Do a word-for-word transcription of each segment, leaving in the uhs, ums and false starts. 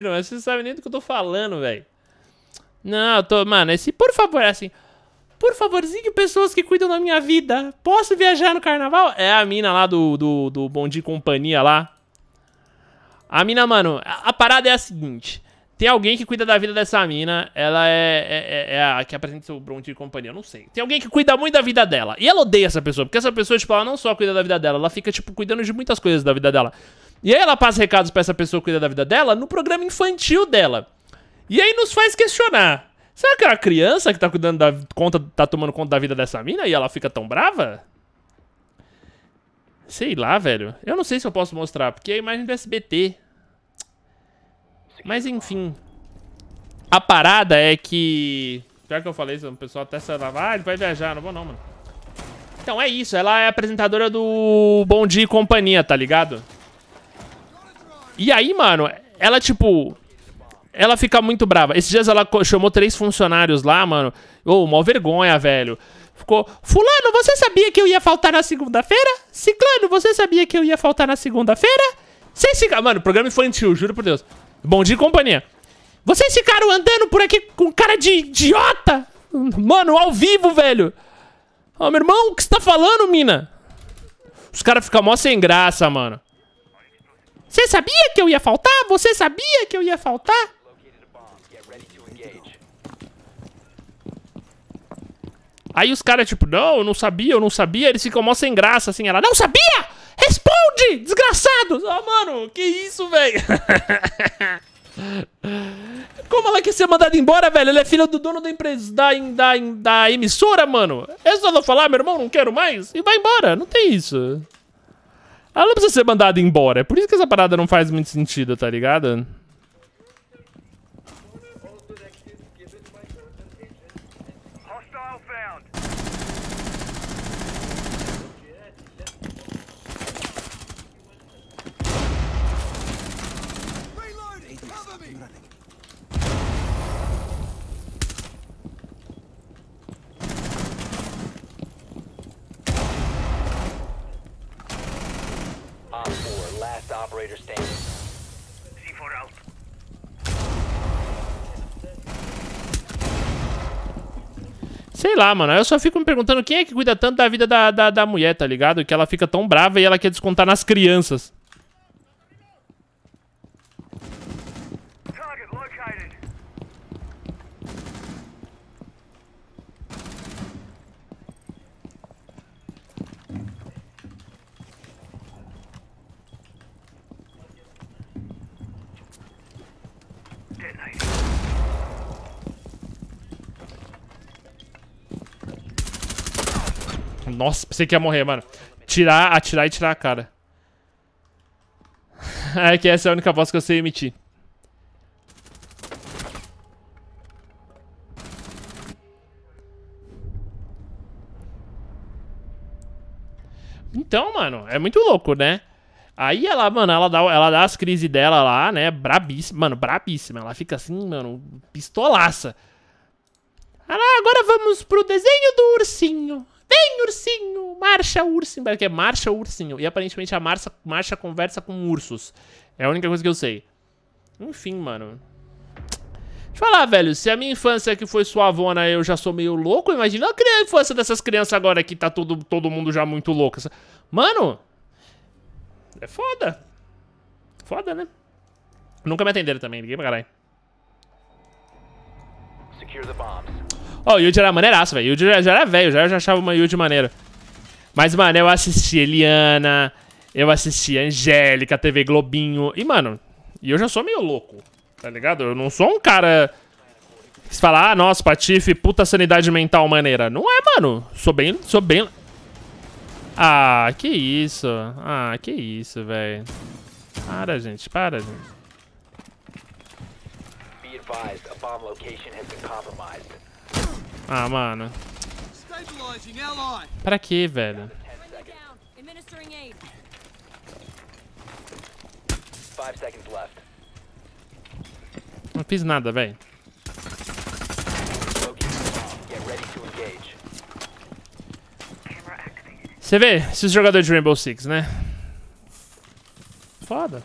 mas você não sabe nem do que eu tô falando, velho. Não, eu tô... Mano, esse... Por favor, é assim... Por favorzinho, pessoas que cuidam da minha vida. Posso viajar no carnaval? É a mina lá do, do, do Bom Dia e Companhia lá. A mina, mano... A, a parada é a seguinte... Tem alguém que cuida da vida dessa mina. Ela é, é, é a que apresenta o Bom Dia e Companhia. Eu não sei. Tem alguém que cuida muito da vida dela. E ela odeia essa pessoa. Porque essa pessoa, tipo, ela não só cuida da vida dela. Ela fica, tipo, cuidando de muitas coisas da vida dela. E aí ela passa recados pra essa pessoa que cuida da vida dela no programa infantil dela. E aí nos faz questionar. Será que é a criança que tá cuidando da conta, tá tomando conta da vida dessa mina e ela fica tão brava? Sei lá, velho. Eu não sei se eu posso mostrar. Porque é a imagem do S B T. Mas enfim, a parada é que... Pior que eu falei, o pessoal até se lava, ah, ele vai viajar, não vou não, mano. Então é isso, ela é apresentadora do Bom Dia e Companhia, tá ligado? E aí, mano, ela tipo... Ela fica muito brava. Esses dias ela chamou três funcionários lá, mano. Ô, oh, mó vergonha, velho. Ficou, fulano, você sabia que eu ia faltar na segunda-feira? Ciclano, você sabia que eu ia faltar na segunda-feira? Sem cigarro... Mano, programa infantil, juro por Deus. Bom Dia e Companhia. Vocês ficaram andando por aqui com cara de idiota? Mano, ao vivo, velho. Ó, oh, meu irmão, o que você tá falando, mina? Os caras ficam mó sem graça, mano. Você sabia que eu ia faltar? Você sabia que eu ia faltar? Aí os caras, tipo, não, eu não sabia, eu não sabia. Eles ficam mó sem graça, assim. Ela, não sabia? Responde, desgraçado! Ah, mano, que isso, velho? Como ela quer ser mandada embora, velho? Ela é filha do dono da empresa, da, da, da emissora, mano. É só ela falar, meu irmão, não quero mais, e vai embora. Não tem isso. Ela não precisa ser mandada embora. É por isso que essa parada não faz muito sentido, tá ligado? Sei lá, mano, eu só fico me perguntando quem é que cuida tanto da vida da, da, da mulher, tá ligado? Que ela fica tão brava e ela quer descontar nas crianças. Nossa, pensei que ia morrer, mano. Tirar, atirar e tirar a cara. É que essa é a única voz que eu sei emitir. Então, mano, é muito louco, né? Aí ela, mano, ela dá, ela dá as crises dela lá, né? Brabíssima, mano, brabíssima. Ela fica assim, mano, pistolaça. Ah, agora vamos pro desenho do ursinho. Vem, ursinho! Marcha, ursinho! Porque é marcha, ursinho. E aparentemente a marcha, marcha conversa com ursos. É a única coisa que eu sei. Enfim, mano. Deixa eu falar, velho. Se a minha infância que foi suavona, eu já sou meio louco, imagina a infância dessas crianças agora que tá todo, todo mundo já muito louco. Mano! É foda. Foda, né? Nunca me atenderam também. Liguei pra caralho. Secure the bombs. Ó, oh, o Yuji era maneiraço, velho. O Yuji já, já era velho, já, eu já achava uma Yuji maneira. Mas, mano, eu assisti Eliana, eu assisti Angélica, T V Globinho. E, mano, e eu já sou meio louco, tá ligado? Eu não sou um cara que se fala, ah, nossa, patife, puta sanidade mental maneira. Não é, mano. Sou bem, sou bem... Ah, que isso. Ah, que isso, velho. Para, gente, para, gente. Be advised, a bomb location has been compromised. Ah, mano. Pra que, velho? Não fiz nada, velho. Você vê esses jogadores de Rainbow Six, né? Foda.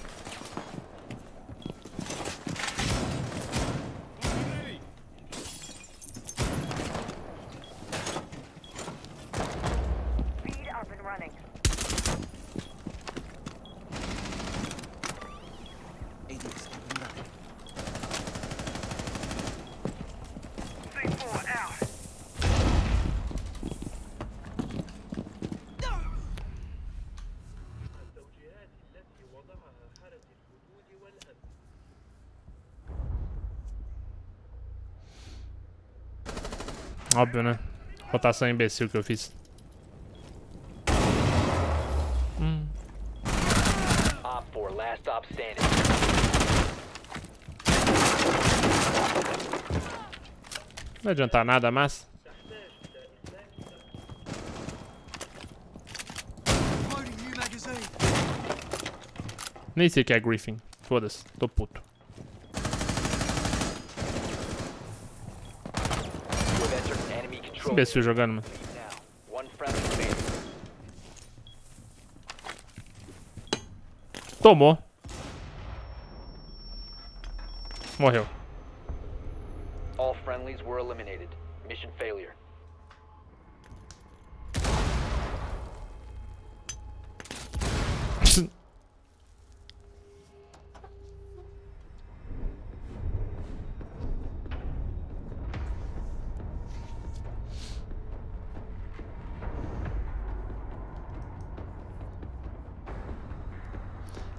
Óbvio, né? Rotação imbecil que eu fiz. Hum. Não adianta nada, mas... Nem sei que é Griffin. Foda-se, tô puto. Esse imbecil jogando, mano. Tomou. Morreu. All friendlies were eliminated. Mission failure.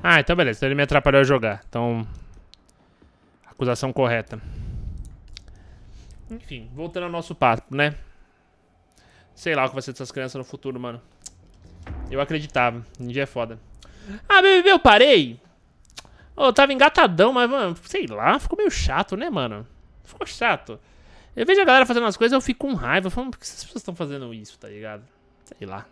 Ah, então beleza. Então ele me atrapalhou a jogar. Então, acusação correta. Enfim, voltando ao nosso papo, né? Sei lá o que vai ser dessas crianças no futuro, mano. Eu acreditava. Um dia é foda. Ah, B B B, eu parei. Oh, eu tava engatadão, mas, mano, sei lá. Ficou meio chato, né, mano? Ficou chato. Eu vejo a galera fazendo as coisas, eu fico com raiva. Falando, por que essas pessoas estão fazendo isso, tá ligado? Sei lá.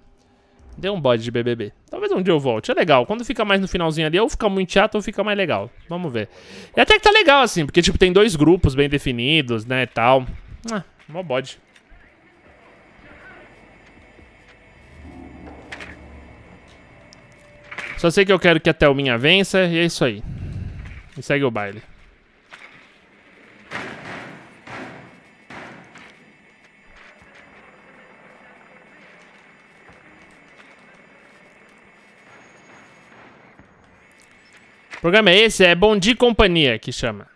Deu um bode de B B B. Talvez um dia eu volte. É legal. Quando fica mais no finalzinho ali, ou fica muito chato ou fica mais legal. Vamos ver. E até que tá legal, assim. Porque, tipo, tem dois grupos bem definidos, né, e tal. Ah, mó bode. Só sei que eu quero que a Thelminha vença. E é isso aí. E segue o baile. O programa é esse, é Bom Dia e Companhia, que chama.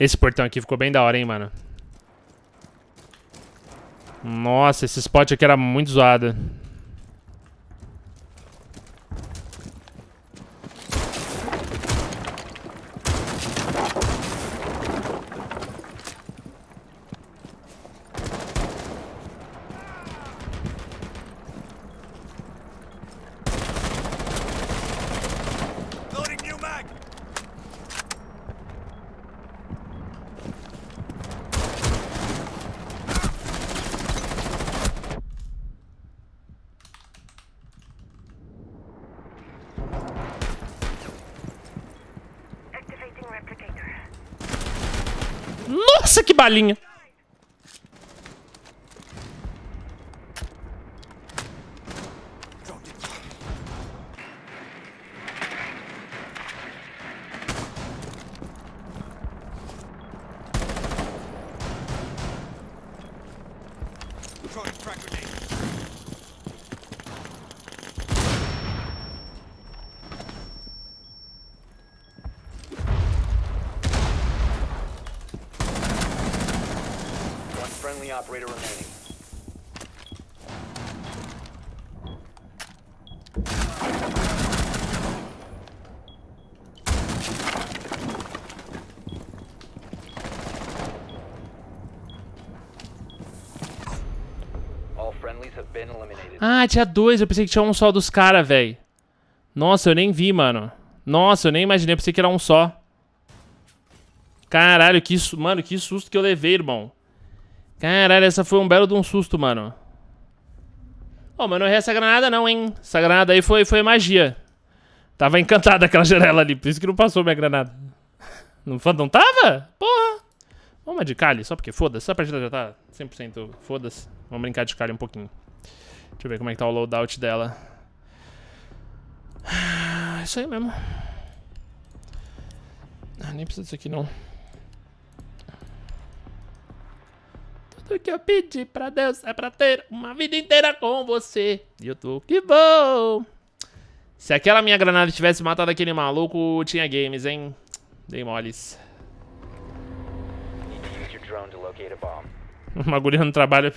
Esse portão aqui ficou bem da hora, hein, mano. Nossa, esse spot aqui era muito zoado. Nossa, que balinha! Operator remaining. All friendlies have been eliminated. Ah, tinha dois. Eu pensei que tinha um só dos caras, velho. Nossa, eu nem vi, mano. Nossa, eu nem imaginei. Eu pensei que era um só. Caralho, que su... mano, que susto que eu levei, irmão. Caralho, essa foi um belo de um susto, mano. Ô, oh, mas não errei essa granada não, hein. Essa granada aí foi, foi magia. Tava encantada aquela janela ali. Por isso que não passou minha granada. Não, não tava? Porra. Vamos de Kali, só porque foda-se. Essa partida já tá cem por cento foda-se. Vamos brincar de Kali um pouquinho. Deixa eu ver como é que tá o loadout dela. É isso aí mesmo. Ah, nem precisa disso aqui não. Tudo que eu pedi pra Deus é pra ter uma vida inteira com você. E eu tô que bom. Se aquela minha granada tivesse matado aquele maluco, tinha games, hein? Dei moles. Uma guria no trabalho.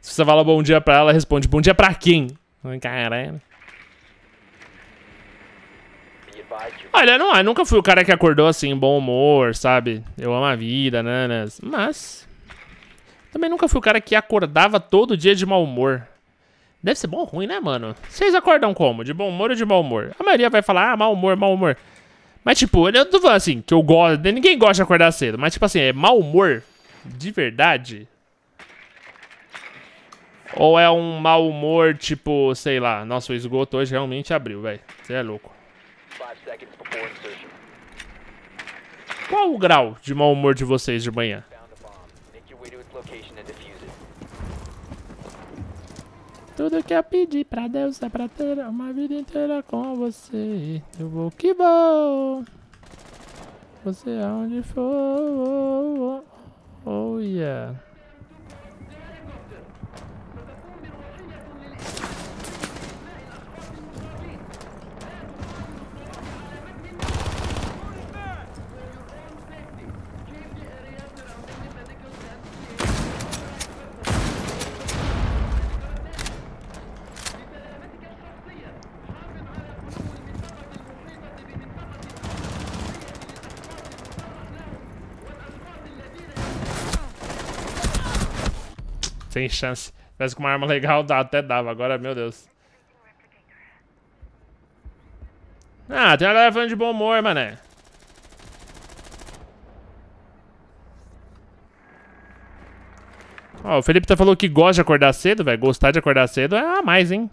Se você fala bom dia pra ela, ela responde: bom dia pra quem? Caralho. Olha, não, eu nunca fui o cara que acordou assim, bom humor, sabe? Eu amo a vida, nanas. Mas também nunca fui o cara que acordava todo dia de mau humor. Deve ser bom ou ruim, né, mano? Vocês acordam como? De bom humor ou de mau humor? A maioria vai falar, ah, mau humor, mau humor. Mas, tipo, eu tô falando assim, que eu gosto... Ninguém gosta de acordar cedo, mas, tipo assim, é mau humor de verdade? Ou é um mau humor, tipo, sei lá... Nossa, o esgoto hoje realmente abriu, velho. Você é louco. Qual o grau de mau humor de vocês de manhã? Tudo que eu pedi pra Deus é pra ter uma vida inteira com você. Eu vou que vou. Você aonde for. Oh yeah. Sem chance. Parece que uma arma legal dá, até dava. Agora, meu Deus. Ah, tem uma galera falando de bom humor, mané. Ó, o Felipe tá falou que gosta de acordar cedo, velho. Gostar de acordar cedo é a mais, hein?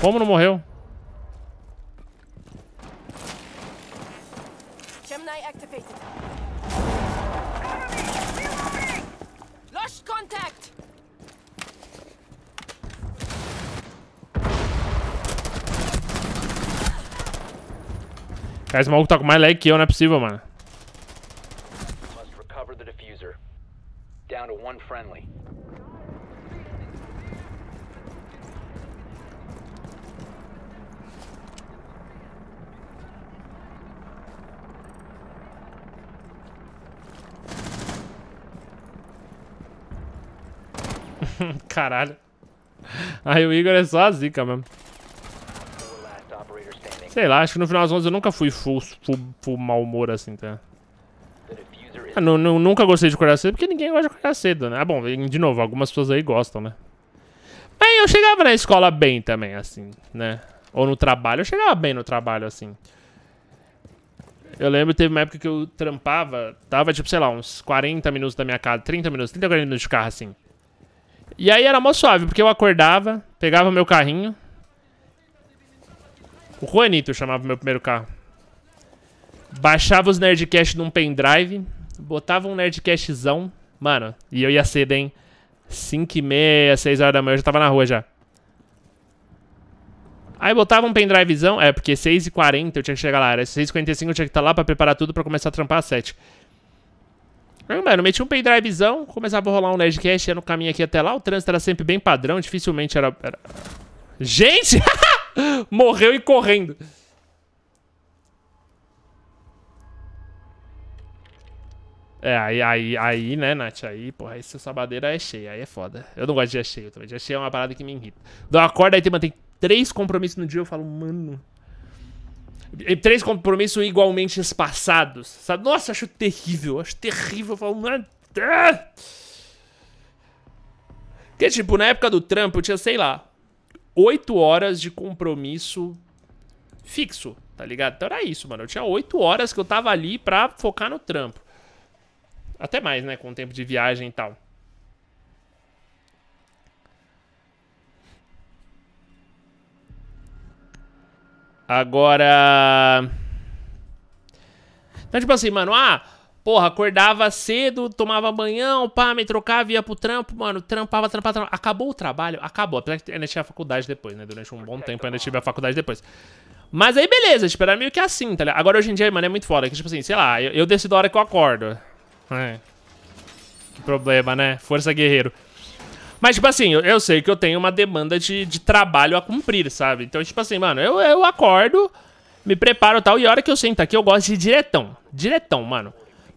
Como não morreu? Gemini activated. Contact. Cara, esse maluco tá com mais lag que eu, não é possível, mano. Must recover the diffuser. Down to one friendly. Caralho. Aí o Igor é só a zica mesmo. Sei lá, acho que no final das contas eu nunca fui full, full, full mau humor assim, tá? Ah, não, não, nunca gostei de acordar cedo, porque ninguém gosta de acordar cedo, né? Ah, bom, de novo, algumas pessoas aí gostam, né? Mas eu chegava na escola bem também, assim, né? Ou no trabalho, eu chegava bem no trabalho, assim. Eu lembro, teve uma época que eu trampava, tava tipo, sei lá, uns quarenta minutos da minha casa, trinta minutos, trinta, quarenta minutos de carro, assim. E aí era mó suave, porque eu acordava, pegava meu carrinho. O Juanito chamava meu primeiro carro. Baixava os Nerdcast num pendrive, botava um Nerdcastzão. Mano, e eu ia cedo, hein? cinco e meia, seis horas da manhã, eu já tava na rua já. Aí botava um pendrivezão, é, porque seis e quarenta eu tinha que chegar lá. Era seis e quarenta e cinco eu tinha que estar lá pra preparar tudo pra começar a trampar às sete. Aí, mano, meti um pendrivezão, começava a rolar um Nerdcast, ia no caminho aqui até lá, o trânsito era sempre bem padrão, dificilmente era... era... Gente! Morreu e correndo. É, aí, aí, aí, né, Nath, aí, porra, aí essa sabadeira é cheia, aí é foda. Eu não gosto de dia cheio também, dia cheio é uma parada que me irrita. Dá uma corda, aí tem, mano, tem três compromissos no dia, eu falo, mano... Três compromissos igualmente espaçados, sabe? Nossa, acho terrível, acho terrível. Eu falo, ah! Porque, tipo, na época do trampo eu tinha, sei lá, oito horas de compromisso fixo, tá ligado? Então era isso, mano. Eu tinha oito horas que eu tava ali pra focar no trampo. Até mais, né? Com o tempo de viagem e tal. Agora... Então, tipo assim, mano, ah, porra, acordava cedo, tomava banhão, pá, me trocava, ia pro trampo, mano, trampava, trampava, trampava. Acabou o trabalho? Acabou. Apesar que ainda tinha a faculdade depois, né? Durante um bom tempo ainda tive a faculdade depois. Mas aí, beleza, tipo, era meio que assim, tá ligado? Agora, hoje em dia, mano, é muito foda, que tipo assim, sei lá, eu, eu decido a hora que eu acordo. É. Que problema, né? Força, guerreiro. Mas, tipo assim, eu, eu sei que eu tenho uma demanda de, de trabalho a cumprir, sabe? Então, tipo assim, mano, eu, eu acordo, me preparo e tal, e a hora que eu sento aqui, eu gosto de ir diretão. Diretão, mano.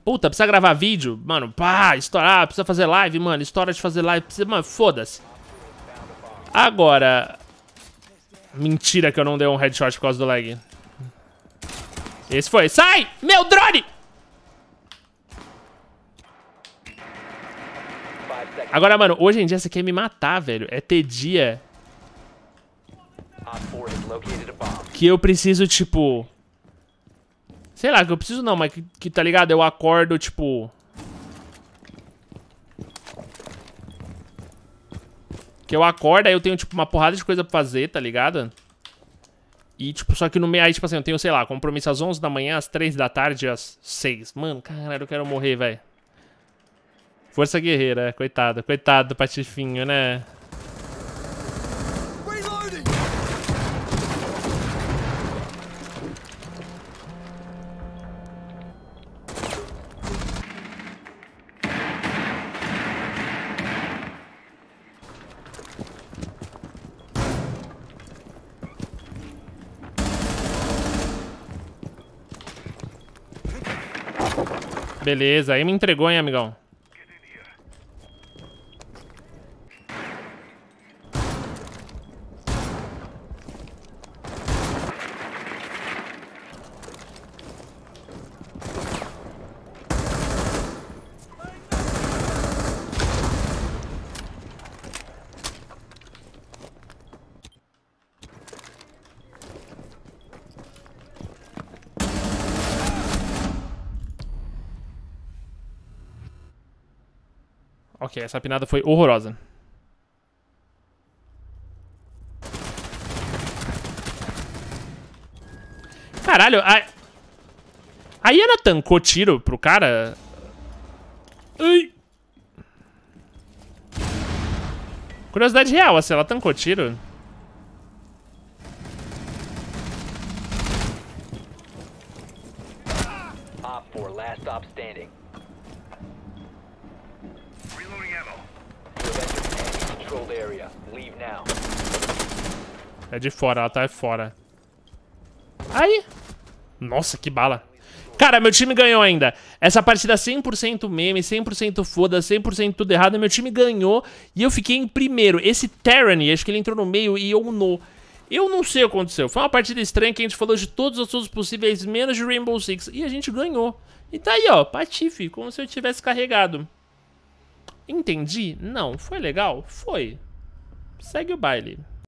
Puta, precisa gravar vídeo, mano, pá, estourar, precisa fazer live, mano, estoura de fazer live, precisa, mano, foda-se. Agora... Mentira que eu não dei um headshot por causa do lag. Esse foi. Sai! Meu drone! Agora, mano, hoje em dia você quer me matar, velho. É ter dia... que eu preciso, tipo... Sei lá, que eu preciso não, mas que, que tá ligado? Eu acordo, tipo... Que eu acordo, aí eu tenho, tipo, uma porrada de coisa pra fazer, tá ligado? E, tipo, só que no meio, aí, tipo assim, eu tenho, sei lá, compromisso às onze da manhã, às três da tarde, às seis. Mano, caralho, eu quero morrer, velho. Força guerreira, coitado. Coitado do patifinho, né? Beleza, aí me entregou, hein, amigão. Ok, essa pinada foi horrorosa. Caralho, a... a Eliana tancou tiro pro cara? Ai. Curiosidade real, assim, ela tancou tiro? Op four, last stop standing. É de fora, ela tá fora. Aí. Nossa, que bala. Cara, meu time ganhou ainda. Essa partida cem por cento meme, cem por cento foda, cem por cento tudo errado. Meu time ganhou e eu fiquei em primeiro. Esse Terran, acho que ele entrou no meio e eu no... Eu não sei o que aconteceu. Foi uma partida estranha que a gente falou de todos os assuntos possíveis, menos de Rainbow Six. E a gente ganhou. E tá aí, ó. Patife, como se eu tivesse carregado. Entendi? Não. Foi legal? Foi. Segue o baile.